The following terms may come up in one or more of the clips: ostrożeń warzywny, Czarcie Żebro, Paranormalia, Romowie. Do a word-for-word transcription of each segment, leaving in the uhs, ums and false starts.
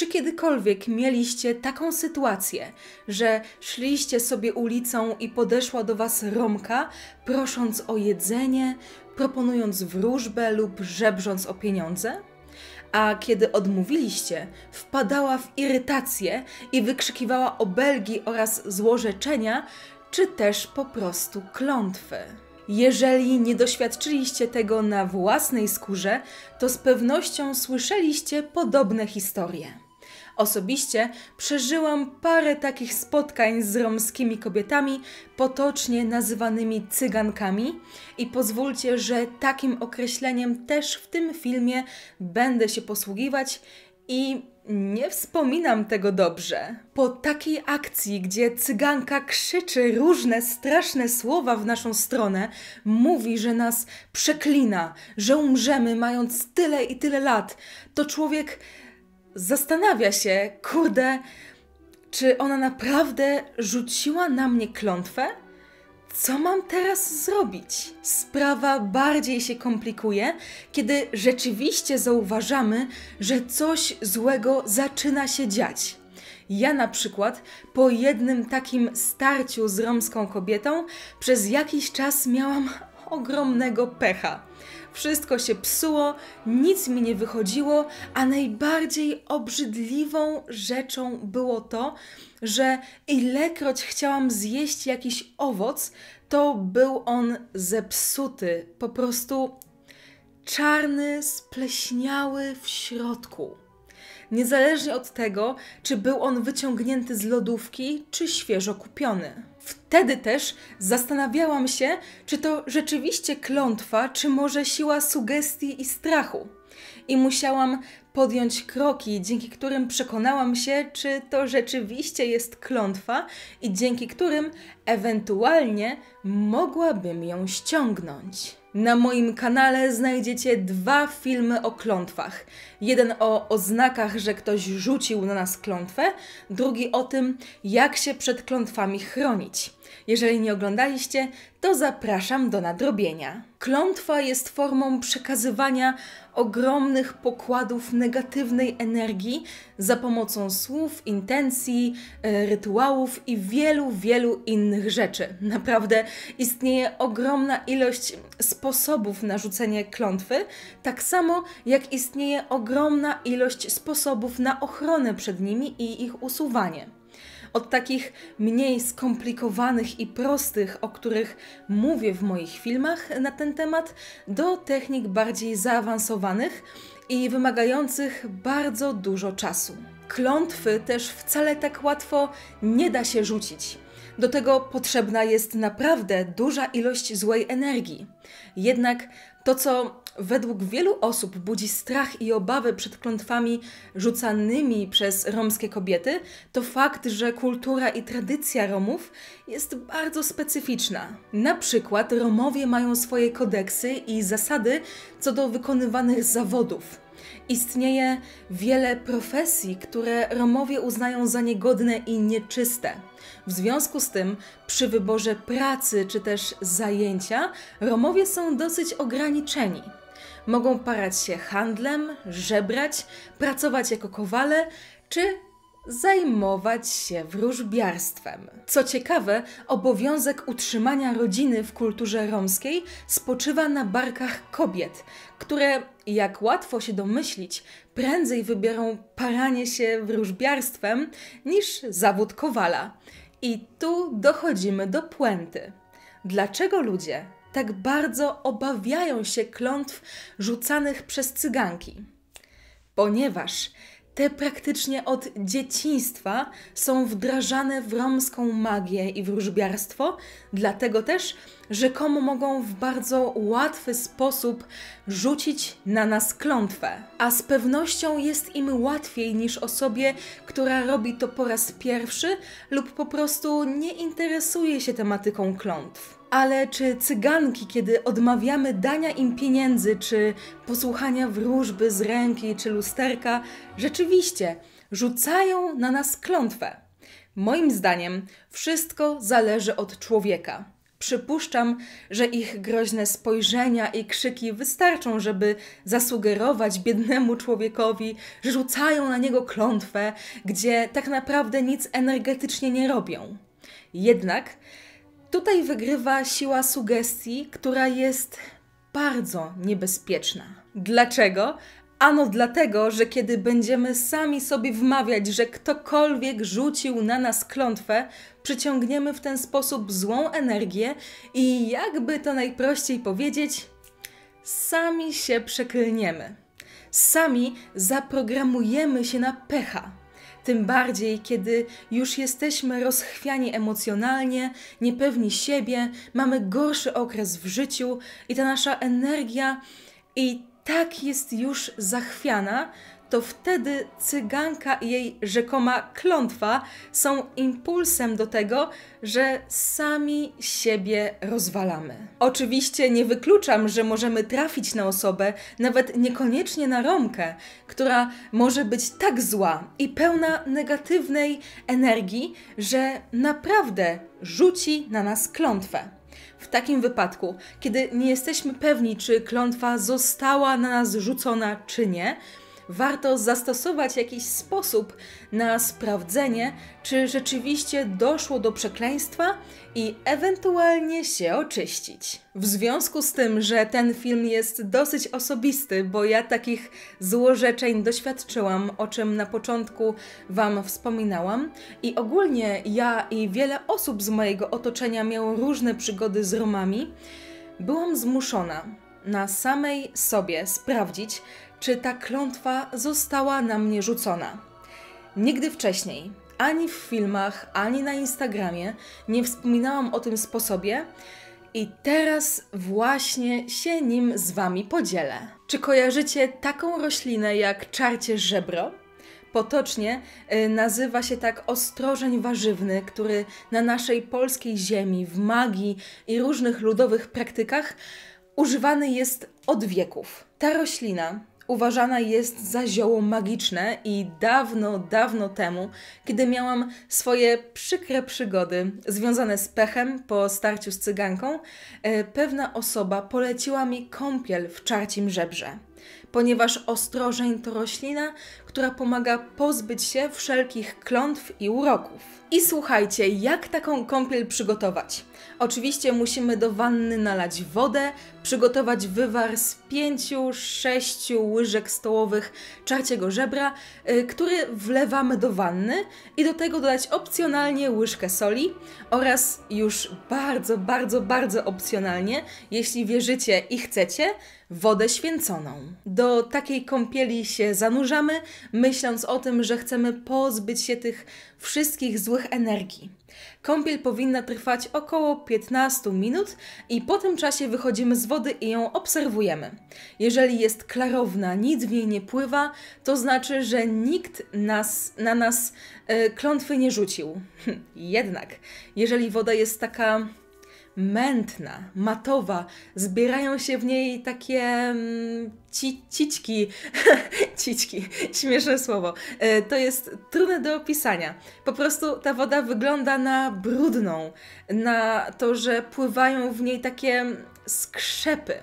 Czy kiedykolwiek mieliście taką sytuację, że szliście sobie ulicą i podeszła do was Romka, prosząc o jedzenie, proponując wróżbę lub żebrząc o pieniądze? A kiedy odmówiliście, wpadała w irytację i wykrzykiwała obelgi oraz złorzeczenia, czy też po prostu klątwy. Jeżeli nie doświadczyliście tego na własnej skórze, to z pewnością słyszeliście podobne historie. Osobiście przeżyłam parę takich spotkań z romskimi kobietami, potocznie nazywanymi cygankami, i pozwólcie, że takim określeniem też w tym filmie będę się posługiwać i nie wspominam tego dobrze. Po takiej akcji, gdzie cyganka krzyczy różne straszne słowa w naszą stronę, mówi, że nas przeklina, że umrzemy mając tyle i tyle lat, to człowiek zastanawia się, kurde, czy ona naprawdę rzuciła na mnie klątwę? Co mam teraz zrobić? Sprawa bardziej się komplikuje, kiedy rzeczywiście zauważamy, że coś złego zaczyna się dziać. Ja na przykład po jednym takim starciu z romską kobietą przez jakiś czas miałam ogromnego pecha. Wszystko się psuło, nic mi nie wychodziło, a najbardziej obrzydliwą rzeczą było to, że ilekroć chciałam zjeść jakiś owoc, to był on zepsuty, po prostu czarny, spleśniały w środku. Niezależnie od tego, czy był on wyciągnięty z lodówki, czy świeżo kupiony. Wtedy też zastanawiałam się, czy to rzeczywiście klątwa, czy może siła sugestii i strachu. I musiałam podjąć kroki, dzięki którym przekonałam się, czy to rzeczywiście jest klątwa i dzięki którym ewentualnie mogłabym ją ściągnąć. Na moim kanale znajdziecie dwa filmy o klątwach. Jeden o oznakach, że ktoś rzucił na nas klątwę, drugi o tym, jak się przed klątwami chronić. Jeżeli nie oglądaliście, to zapraszam do nadrobienia. Klątwa jest formą przekazywania ogromnych pokładów negatywnej energii za pomocą słów, intencji, rytuałów i wielu, wielu innych rzeczy. Naprawdę istnieje ogromna ilość sposobów na rzucenie klątwy, tak samo jak istnieje ogromna ilość sposobów na ochronę przed nimi i ich usuwanie. Od takich mniej skomplikowanych i prostych, o których mówię w moich filmach na ten temat, do technik bardziej zaawansowanych i wymagających bardzo dużo czasu. Klątwy też wcale tak łatwo nie da się rzucić. Do tego potrzebna jest naprawdę duża ilość złej energii. Jednak to, co według wielu osób budzi strach i obawy przed klątwami rzucanymi przez romskie kobiety, to fakt, że kultura i tradycja Romów jest bardzo specyficzna. Na przykład Romowie mają swoje kodeksy i zasady co do wykonywanych zawodów. Istnieje wiele profesji, które Romowie uznają za niegodne i nieczyste. W związku z tym przy wyborze pracy czy też zajęcia Romowie są dosyć ograniczeni. Mogą parać się handlem, żebrać, pracować jako kowale czy zajmować się wróżbiarstwem. Co ciekawe, obowiązek utrzymania rodziny w kulturze romskiej spoczywa na barkach kobiet, które, jak łatwo się domyślić, prędzej wybiorą paranie się wróżbiarstwem niż zawód kowala. I tu dochodzimy do puenty. Dlaczego ludzie tak bardzo obawiają się klątw rzucanych przez cyganki? Ponieważ te praktycznie od dzieciństwa są wdrażane w romską magię i wróżbiarstwo, dlatego też rzekomo mogą w bardzo łatwy sposób rzucić na nas klątwę. A z pewnością jest im łatwiej niż osobie, która robi to po raz pierwszy lub po prostu nie interesuje się tematyką klątw. Ale czy cyganki, kiedy odmawiamy dania im pieniędzy, czy posłuchania wróżby z ręki, czy lusterka, rzeczywiście rzucają na nas klątwę? Moim zdaniem wszystko zależy od człowieka. Przypuszczam, że ich groźne spojrzenia i krzyki wystarczą, żeby zasugerować biednemu człowiekowi, że rzucają na niego klątwę, gdzie tak naprawdę nic energetycznie nie robią. Jednak tutaj wygrywa siła sugestii, która jest bardzo niebezpieczna. Dlaczego? Ano dlatego, że kiedy będziemy sami sobie wmawiać, że ktokolwiek rzucił na nas klątwę, przyciągniemy w ten sposób złą energię i jakby to najprościej powiedzieć, sami się przeklniemy. Sami zaprogramujemy się na pecha. Tym bardziej, kiedy już jesteśmy rozchwiani emocjonalnie, niepewni siebie, mamy gorszy okres w życiu i ta nasza energia i tak jest już zachwiana, to wtedy cyganka i jej rzekoma klątwa są impulsem do tego, że sami siebie rozwalamy. Oczywiście nie wykluczam, że możemy trafić na osobę, nawet niekoniecznie na Romkę, która może być tak zła i pełna negatywnej energii, że naprawdę rzuci na nas klątwę. W takim wypadku, kiedy nie jesteśmy pewni, czy klątwa została na nas rzucona, czy nie, warto zastosować jakiś sposób na sprawdzenie, czy rzeczywiście doszło do przekleństwa i ewentualnie się oczyścić. W związku z tym, że ten film jest dosyć osobisty, bo ja takich złorzeczeń doświadczyłam, o czym na początku Wam wspominałam, i ogólnie ja i wiele osób z mojego otoczenia miało różne przygody z Romami, byłam zmuszona na samej sobie sprawdzić, czy ta klątwa została na mnie rzucona. Nigdy wcześniej, ani w filmach, ani na Instagramie nie wspominałam o tym sposobie i teraz właśnie się nim z Wami podzielę. Czy kojarzycie taką roślinę jak czarcie żebro? Potocznie nazywa się tak ostrożeń warzywny, który na naszej polskiej ziemi, w magii i różnych ludowych praktykach używany jest od wieków. Ta roślina uważana jest za zioło magiczne i dawno, dawno temu, kiedy miałam swoje przykre przygody związane z pechem po starciu z cyganką, pewna osoba poleciła mi kąpiel w czarcim żebrze, ponieważ ostrożeń to roślina, która pomaga pozbyć się wszelkich klątw i uroków. I słuchajcie, jak taką kąpiel przygotować? Oczywiście musimy do wanny nalać wodę, przygotować wywar z pięciu do sześciu łyżek stołowych czarciego żebra, który wlewamy do wanny i do tego dodać opcjonalnie łyżkę soli oraz już bardzo, bardzo, bardzo opcjonalnie, jeśli wierzycie i chcecie, wodę święconą. Do takiej kąpieli się zanurzamy, myśląc o tym, że chcemy pozbyć się tych wszystkich złych energii. Kąpiel powinna trwać około piętnastu minut i po tym czasie wychodzimy z wody i ją obserwujemy. Jeżeli jest klarowna, nic w niej nie pływa, to znaczy, że nikt nas, na nas yy, klątwy nie rzucił. Jednak, jeżeli woda jest taka mętna, matowa, zbierają się w niej takie mm, ci, cićki, cićki, śmieszne słowo, e, to jest trudne do opisania. Po prostu ta woda wygląda na brudną, na to, że pływają w niej takie skrzepy.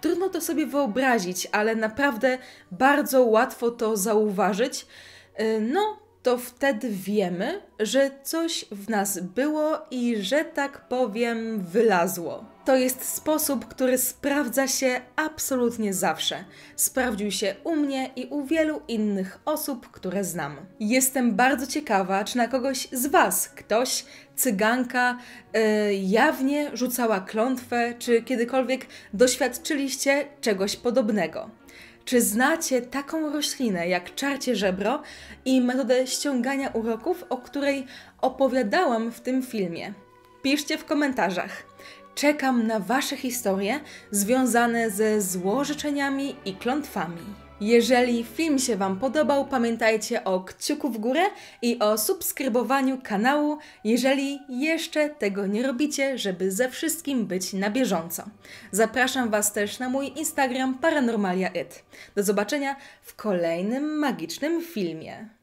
Trudno to sobie wyobrazić, ale naprawdę bardzo łatwo to zauważyć. E, no, to wtedy wiemy, że coś w nas było i że tak powiem wylazło. To jest sposób, który sprawdza się absolutnie zawsze. Sprawdził się u mnie i u wielu innych osób, które znam. Jestem bardzo ciekawa, czy na kogoś z Was ktoś, cyganka, yy, jawnie rzucała klątwę, czy kiedykolwiek doświadczyliście czegoś podobnego. Czy znacie taką roślinę jak czarcie żebro i metodę ściągania uroków, o której opowiadałam w tym filmie? Piszcie w komentarzach. Czekam na Wasze historie związane ze złorzeczeniami i klątwami. Jeżeli film się Wam podobał, pamiętajcie o kciuku w górę i o subskrybowaniu kanału, jeżeli jeszcze tego nie robicie, żeby ze wszystkim być na bieżąco. Zapraszam Was też na mój Instagram paranormalia kropka it. Do zobaczenia w kolejnym magicznym filmie.